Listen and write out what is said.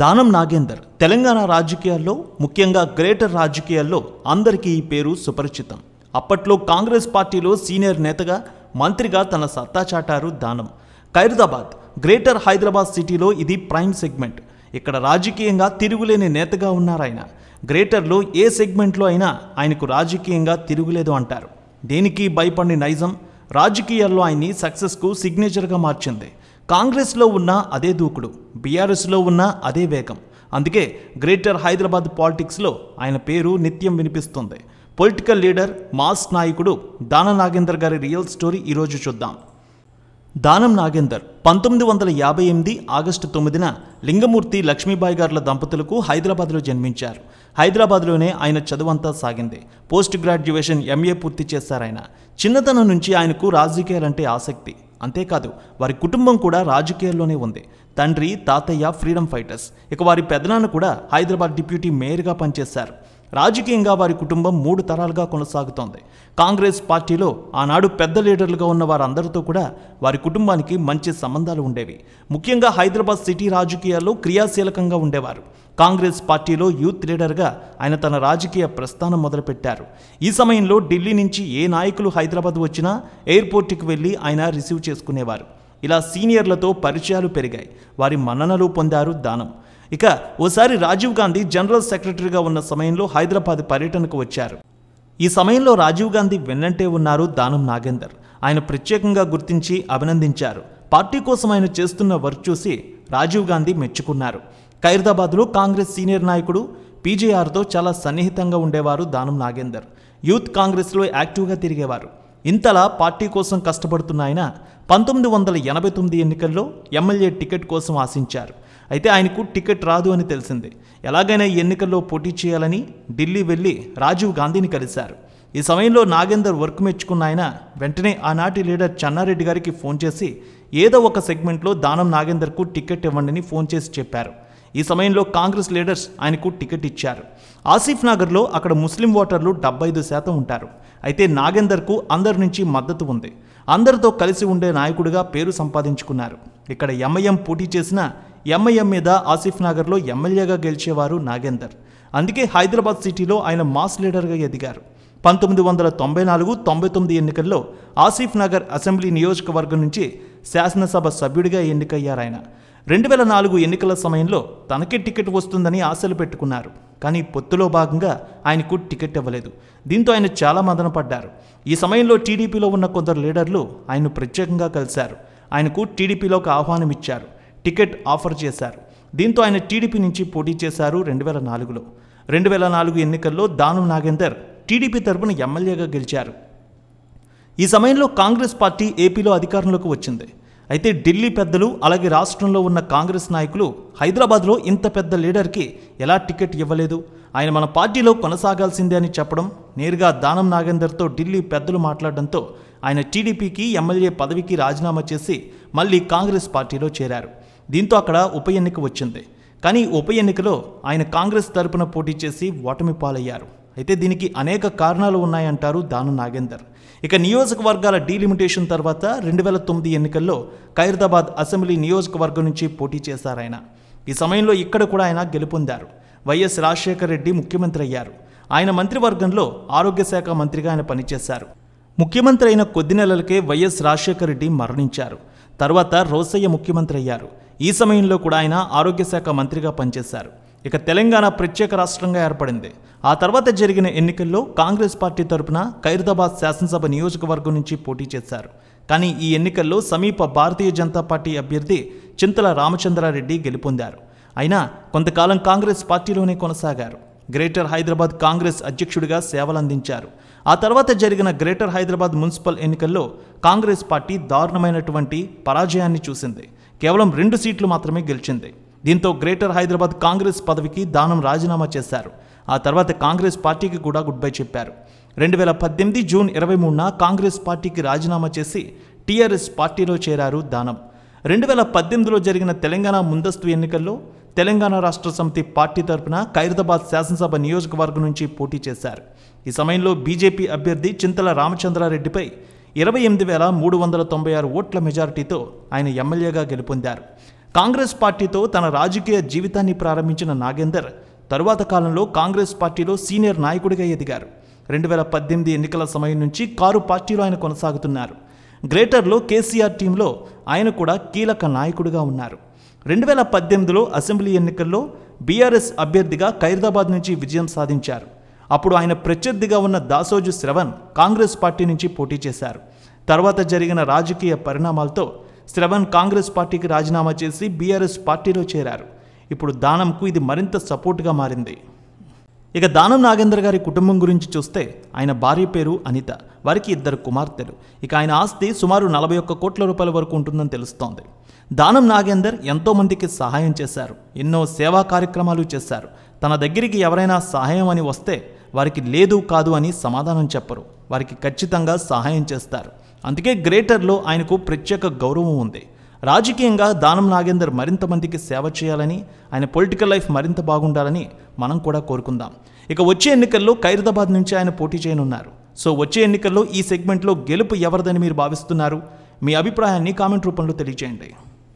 దానం నాగేందర్ తెలంగాణ రాజకీయాల్లో ముఖ్యంగా గ్రేటర్ రాజకీయాల్లో అందరికీ ఈ పేరు సుపరిచితం. అప్పట్లో కాంగ్రెస్ పార్టీలో సీనియర్ నేతగా మంత్రిగా తన సత్తా చాటారు దానం. ఖైరతాబాద్ గ్రేటర్ హైదరాబాద్ సిటీలో ఇది ప్రైమ్ సెగ్మెంట్. ఇక్కడ రాజకీయంగా తిరుగులేని నేతగా ఉన్నారు ఆయన. గ్రేటర్లో ఏ సెగ్మెంట్లో అయినా ఆయనకు రాజకీయంగా తిరుగులేదు అంటారు. దేనికి భయపడిన నైజం రాజకీయాల్లో ఆయన్ని సక్సెస్కు సిగ్నేచర్గా మార్చింది. కాంగ్రెస్లో ఉన్న అదే దూకుడు, బీఆర్ఎస్లో ఉన్న అదే వేగం. అందుకే గ్రేటర్ హైదరాబాద్ పాలిటిక్స్లో ఆయన పేరు నిత్యం వినిపిస్తుంది. పొలిటికల్ లీడర్, మాస్ నాయకుడు దానం నాగేందర్ గారి రియల్ స్టోరీ ఈరోజు చూద్దాం. దానం నాగేందర్ 1958 ఆగస్టు 9న లింగమూర్తి లక్ష్మీబాయి గారుల దంపతులకు హైదరాబాద్లో జన్మించారు. హైదరాబాద్లోనే ఆయన చదువంతా సాగింది. పోస్ట్ గ్రాడ్యుయేషన్ ఎంఏ పూర్తి చేశారాయన. చిన్నతనం నుంచి ఆయనకు రాజకీయాలంటే ఆసక్తి. అంతేకాదు వారి కుటుంబం కూడా రాజకీయాల్లోనే ఉంది. తండ్రి, తాతయ్య ఫ్రీడమ్ ఫైటర్స్. ఇక వారి పెదనాన్న కూడా హైదరాబాద్ డిప్యూటీ మేయర్గా పనిచేశారు. రాజకీయంగా వారి కుటుంబం 3 తరాలుగా కొనసాగుతోంది. కాంగ్రెస్ పార్టీలో ఆనాడు పెద్ద లీడర్లుగా ఉన్న వారందరితో కూడా వారి కుటుంబానికి మంచి సంబంధాలు ఉండేవి. ముఖ్యంగా హైదరాబాద్ సిటీ రాజకీయాల్లో క్రియాశీలకంగా ఉండేవారు. కాంగ్రెస్ పార్టీలో యూత్ లీడర్గా ఆయన తన రాజకీయ ప్రస్థానం మొదలుపెట్టారు. ఈ సమయంలో ఢిల్లీ నుంచి ఏ నాయకులు హైదరాబాద్ వచ్చినా ఎయిర్పోర్ట్కి వెళ్ళి ఆయన రిసీవ్ చేసుకునేవారు. ఇలా సీనియర్లతో పరిచయాలు పెరిగాయి. వారి మన్ననలు పొందారు దానం. ఇక ఓసారి రాజీవ్ గాంధీ జనరల్ సెక్రటరీగా ఉన్న సమయంలో హైదరాబాద్ పర్యటనకు వచ్చారు. ఈ సమయంలో రాజీవ్ గాంధీ వెన్నంటే ఉన్నారు దానం నాగేందర్. ఆయన ప్రత్యేకంగా గుర్తించి అభినందించారు. పార్టీ కోసం ఆయన చేస్తున్న వర్క్ చూసి రాజీవ్ గాంధీ మెచ్చుకున్నారు. ఖైరతాబాద్లో కాంగ్రెస్ సీనియర్ నాయకుడు పీజేఆర్తో చాలా సన్నిహితంగా ఉండేవారు దానం నాగేందర్. యూత్ కాంగ్రెస్లో యాక్టివ్గా తిరిగేవారు. ఇంతలా పార్టీ కోసం కష్టపడుతున్న ఆయన 1989 ఎన్నికల్లో ఎమ్మెల్యే టికెట్ కోసం ఆశించారు. అయితే ఆయనకు టికెట్ రాదు అని తెలిసింది. ఎలాగైనా ఈ ఎన్నికల్లో పోటీ చేయాలని ఢిల్లీ వెళ్ళి రాజీవ్ గాంధీని కలిశారు. ఈ సమయంలో నాగేందర్ వర్క్ మెచ్చుకున్న ఆయన వెంటనే ఆనాటి లీడర్ చెన్నారెడ్డి గారికి ఫోన్ చేసి ఏదో ఒక సెగ్మెంట్లో దానం నాగేందర్కు టికెట్ ఇవ్వండి ఫోన్ చేసి చెప్పారు. ఈ సమయంలో కాంగ్రెస్ లీడర్స్ ఆయనకు టికెట్ ఇచ్చారు. ఆసిఫ్నగర్లో అక్కడ ముస్లిం ఓటర్లు 75% ఉంటారు. అయితే నాగేందర్కు అందరి నుంచి మద్దతు ఉంది. అందరితో కలిసి ఉండే నాయకుడిగా పేరు సంపాదించుకున్నారు. ఇక్కడ ఎంఐఎం పోటీ చేసిన ఎంఐఎం మీద ఆసిఫ్నగర్లో ఎమ్మెల్యేగా గెలిచేవారు నాగేందర్. అందుకే హైదరాబాద్ సిటీలో ఆయన మాస్ లీడర్గా ఎదిగారు. 1994-99 ఎన్నికల్లో ఆసిఫ్నగర్ అసెంబ్లీ నియోజకవర్గం నుంచి శాసనసభ సభ్యుడిగా ఎన్నికయ్యారు ఆయన. 2004 ఎన్నికల సమయంలో తనకే టికెట్ వస్తుందని ఆశలు పెట్టుకున్నారు. కానీ పొత్తులో భాగంగా ఆయనకు టికెట్ ఇవ్వలేదు. దీంతో ఆయన చాలా మదన పడ్డారు. ఈ సమయంలో టీడీపీలో ఉన్న కొందరు లీడర్లు ఆయన్ను ప్రత్యేకంగా కలిశారు. ఆయనకు టీడీపీలోకి ఆహ్వానం ఇచ్చారు. టికెట్ ఆఫర్ చేశారు. దీంతో ఆయన టీడీపీ నుంచి పోటీ చేశారు 2004లో. 2004 ఎన్నికల్లో దానం నాగేందర్ టీడీపీ తరపున ఎమ్మెల్యేగా గెలిచారు. ఈ సమయంలో కాంగ్రెస్ పార్టీ ఏపీలో అధికారంలోకి వచ్చింది. అయితే ఢిల్లీ పెద్దలు అలాగే రాష్ట్రంలో ఉన్న కాంగ్రెస్ నాయకులు హైదరాబాద్లో ఇంత పెద్ద లీడర్కి ఎలా టికెట్ ఇవ్వలేదు, ఆయన మన పార్టీలో కొనసాగాల్సిందే అని చెప్పడం, నేరుగా దానం నాగేందర్తో ఢిల్లీ పెద్దలు మాట్లాడడంతో ఆయన టీడీపీకి ఎమ్మెల్యే పదవికి రాజీనామా చేసి మళ్ళీ కాంగ్రెస్ పార్టీలో చేరారు. దీంతో అక్కడ ఉప ఎన్నిక వచ్చింది. కానీ ఉప ఎన్నికలో ఆయన కాంగ్రెస్ తరపున పోటీ చేసి ఓటమి పాలయ్యారు. అయితే దీనికి అనేక కారణాలు ఉన్నాయంటారు దానం నాగేందర్. ఇక నియోజకవర్గాల డీలిమిటేషన్ తర్వాత 2009 ఎన్నికల్లో ఖైరతాబాద్ అసెంబ్లీ నియోజకవర్గం నుంచి పోటీ చేశారు ఆయన. ఈ సమయంలో ఇక్కడ కూడా ఆయన గెలుపొందారు. వైఎస్ రాజశేఖర రెడ్డి ముఖ్యమంత్రి అయ్యారు. ఆయన మంత్రివర్గంలో ఆరోగ్య శాఖ మంత్రిగా ఆయన పనిచేశారు. ముఖ్యమంత్రి అయిన కొద్ది నెలలకే వైఎస్ రాజశేఖర రెడ్డి మరణించారు. తర్వాత రోసయ్య ముఖ్యమంత్రి అయ్యారు. ఈ సమయంలో కూడా ఆయన ఆరోగ్య శాఖ మంత్రిగా పనిచేశారు. ఇక తెలంగాణ ప్రత్యేక రాష్ట్రంగా ఏర్పడింది. ఆ తర్వాత జరిగిన ఎన్నికల్లో కాంగ్రెస్ పార్టీ తరపున ఖైరతాబాద్ శాసనసభ నియోజకవర్గం నుంచి పోటీ చేశారు. కానీ ఈ ఎన్నికల్లో సమీప భారతీయ జనతా పార్టీ అభ్యర్థి చింతల రామచంద్ర రెడ్డి గెలుపొందారు. అయినా కొంతకాలం కాంగ్రెస్ పార్టీలోనే కొనసాగారు. గ్రేటర్ హైదరాబాద్ కాంగ్రెస్ అధ్యక్షుడిగా సేవలందించారు. ఆ తర్వాత జరిగిన గ్రేటర్ హైదరాబాద్ మున్సిపల్ ఎన్నికల్లో కాంగ్రెస్ పార్టీ దారుణమైనటువంటి పరాజయాన్ని చూసింది. కేవలం 2 సీట్లు మాత్రమే గెలిచింది. దీంతో గ్రేటర్ హైదరాబాద్ కాంగ్రెస్ పదవికి దానం రాజీనామా చేశారు. ఆ తర్వాత కాంగ్రెస్ పార్టీకి కూడా గుడ్ బై చెప్పారు. 2018 జూన్ 23న కాంగ్రెస్ పార్టీకి రాజీనామా చేసి టీఆర్ఎస్ పార్టీలో చేరారు దానం. 2018లో జరిగిన తెలంగాణ ముందస్తు ఎన్నికల్లో తెలంగాణ రాష్ట్ర సమితి పార్టీ తరపున ఖైరతాబాద్ శాసనసభ నియోజకవర్గం నుంచి పోటీ చేశారు. ఈ సమయంలో బీజేపీ అభ్యర్థి చింతల రామచంద్రారెడ్డిపై 28,396 ఓట్ల మెజారిటీతో ఆయన ఎమ్మెల్యేగా గెలుపొందారు. కాంగ్రెస్ పార్టీతో తన రాజకీయ జీవితాన్ని ప్రారంభించిన నాగేందర్ తరువాత కాలంలో కాంగ్రెస్ పార్టీలో సీనియర్ నాయకుడిగా ఎదిగారు. 2018 ఎన్నికల సమయం నుంచి కారు పార్టీలో ఆయన కొనసాగుతున్నారు. గ్రేటర్లో కేసీఆర్ టీంలో ఆయన కూడా కీలక నాయకుడిగా ఉన్నారు. 2018లో అసెంబ్లీ ఎన్నికల్లో బీఆర్ఎస్ అభ్యర్థిగా ఖైరతాబాద్ నుంచి విజయం సాధించారు. అప్పుడు ఆయన ప్రత్యర్థిగా ఉన్న దాసోజు శ్రవణ్ కాంగ్రెస్ పార్టీ నుంచి పోటీ చేశారు. తర్వాత జరిగిన రాజకీయ పరిణామాలతో శ్రవణ్ కాంగ్రెస్ పార్టీకి రాజీనామా చేసి బీఆర్ఎస్ పార్టీలో చేరారు. ఇప్పుడు దానంకు ఇది మరింత సపోర్ట్గా మారింది. ఇక దానం నాగేందర్ గారి కుటుంబం గురించి చూస్తే ఆయన భార్య పేరు అనిత, వారికి 2 కుమార్తెలు. ఇక ఆయన ఆస్తి సుమారు 41 కోట్ల రూపాయల వరకు ఉంటుందని తెలుస్తోంది. దానం నాగేందర్ ఎంతోమందికి సహాయం చేశారు, ఎన్నో సేవా కార్యక్రమాలు చేశారు. తన దగ్గరికి ఎవరైనా సహాయం అని వస్తే వారికి లేదు కాదు అని సమాధానం చెప్పరు, వారికి ఖచ్చితంగా సహాయం చేస్తారు. అందుకే గ్రేటర్లో ఆయనకు ప్రత్యేక గౌరవం ఉంది. రాజకీయంగా దానం నాగేందర్ మరింత మందికి సేవ చేయాలని, ఆయన పొలిటికల్ లైఫ్ మరింత బాగుండాలని మనం కూడా కోరుకుందాం. ఇక వచ్చే ఎన్నికల్లో ఖైరతాబాద్ నుంచి ఆయన పోటీ చేయనున్నారు. సో వచ్చే ఎన్నికల్లో ఈ సెగ్మెంట్లో గెలుపు ఎవరిదని మీరు భావిస్తున్నారు? మీ అభిప్రాయాన్ని కామెంట్ రూపంలో తెలియజేయండి.